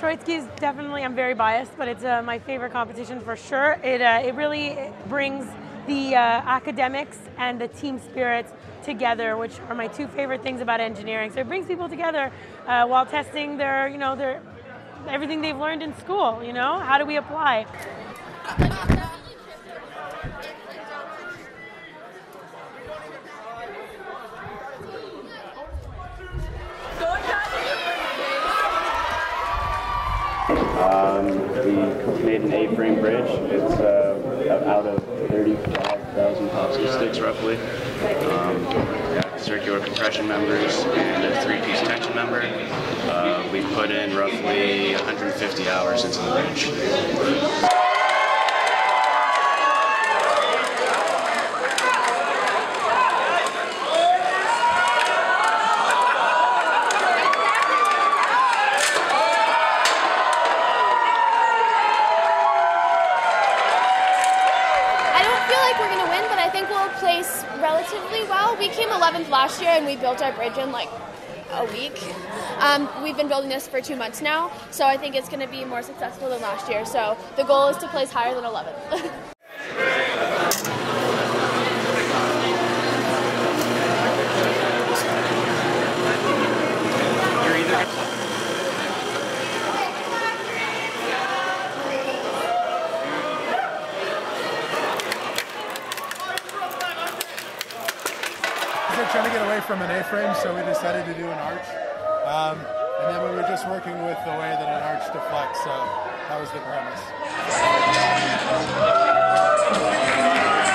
Troitsky is definitely, I'm very biased, but it's my favorite competition for sure. It really brings the academics and the team spirit together, which are my two favorite things about engineering. So it brings people together while testing their, everything they've learned in school, how do we apply? We made an A-frame bridge. It's out of 35,000 popsicle sticks, roughly. Circular compression members and a three-piece tension member. We put in roughly 150 hours into the bridge. We're going to win, but I think we'll place relatively well. We came 11th last year and we built our bridge in like a week. We've been building this for 2 months now, so I think it's going to be more successful than last year. So the goal is to place higher than 11th. We were trying to get away from an A-frame, so we decided to do an arch. And then we were just working with the way that an arch deflects, so that was the premise.